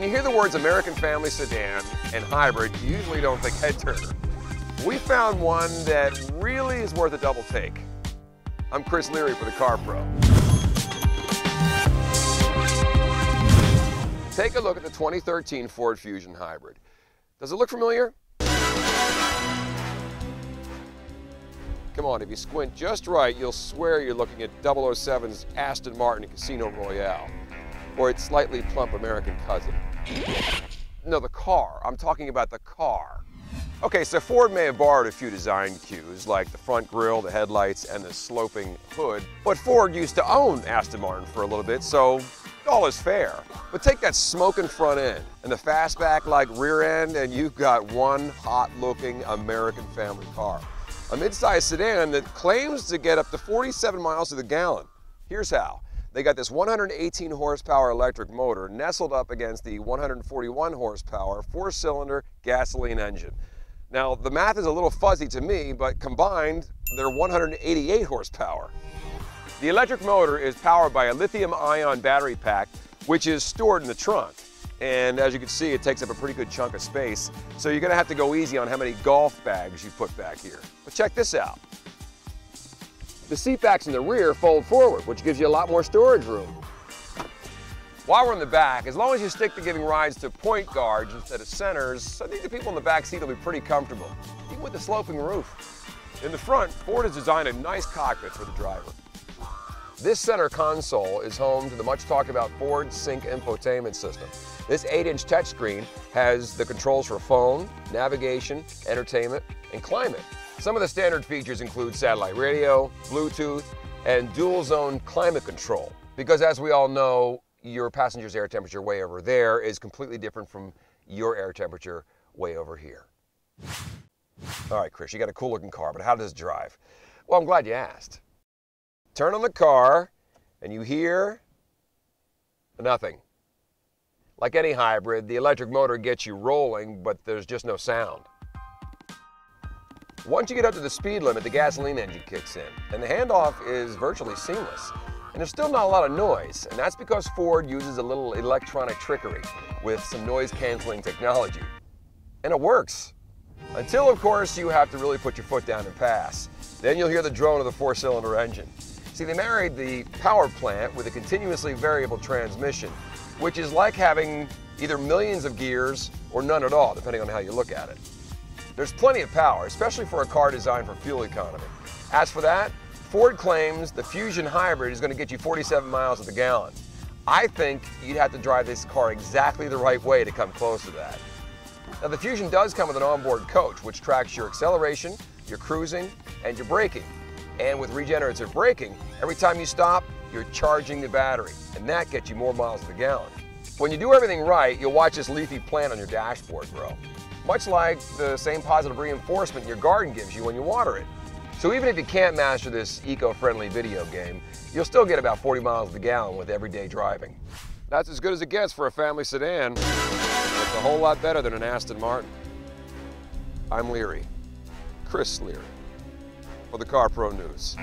When you hear the words American family sedan and hybrid, you usually don't think head turner. We found one that really is worth a double take. I'm Chris Leary for the CarPro. Take a look at the 2013 Ford Fusion Hybrid. Does it look familiar? Come on, if you squint just right, you'll swear you're looking at 007's Aston Martin and Casino Royale, or its slightly plump American cousin. No, the car. I'm talking about the car. Okay, so Ford may have borrowed a few design cues, like the front grille, the headlights, and the sloping hood, but Ford used to own Aston Martin for a little bit, so all is fair. But take that smoking front end and the fastback-like rear end, and you've got one hot-looking American family car. A mid-sized sedan that claims to get up to 47 miles to the gallon. Here's how. They got this 118 horsepower electric motor nestled up against the 141 horsepower four-cylinder gasoline engine. Now, the math is a little fuzzy to me, but combined, they're 188 horsepower. The electric motor is powered by a lithium-ion battery pack, which is stored in the trunk. And as you can see, it takes up a pretty good chunk of space, so you're gonna have to go easy on how many golf bags you put back here. But check this out. The seat backs in the rear fold forward, which gives you a lot more storage room. While we're in the back, as long as you stick to giving rides to point guards instead of centers, I think the people in the back seat will be pretty comfortable, even with the sloping roof. In the front, Ford has designed a nice cockpit for the driver. This center console is home to the much-talked-about Ford Sync infotainment system. This 8-inch touchscreen has the controls for phone, navigation, entertainment, and climate. Some of the standard features include satellite radio, Bluetooth, and dual-zone climate control. Because as we all know, your passenger's air temperature way over there is completely different from your air temperature way over here. All right, Chris, you got a cool-looking car, but how does it drive? Well, I'm glad you asked. Turn on the car, and you hear nothing. Like any hybrid, the electric motor gets you rolling, but there's just no sound. Once you get up to the speed limit, the gasoline engine kicks in, and the handoff is virtually seamless. And there's still not a lot of noise, and that's because Ford uses a little electronic trickery with some noise-canceling technology. And it works. Until, of course, you have to really put your foot down and pass. Then you'll hear the drone of the four-cylinder engine. See, they married the power plant with a continuously variable transmission, which is like having either millions of gears or none at all, depending on how you look at it. There's plenty of power, especially for a car designed for fuel economy. As for that, Ford claims the Fusion Hybrid is going to get you 47 miles to the gallon. I think you'd have to drive this car exactly the right way to come close to that. Now, the Fusion does come with an onboard coach, which tracks your acceleration, your cruising, and your braking. And with regenerative braking, every time you stop, you're charging the battery, and that gets you more miles to the gallon. When you do everything right, you'll watch this leafy plant on your dashboard grow, much like the same positive reinforcement your garden gives you when you water it. So even if you can't master this eco-friendly video game, you'll still get about 40 miles to the gallon with everyday driving. That's as good as it gets for a family sedan. It's a whole lot better than an Aston Martin. I'm Leary, Chris Leary, for the CarPro News.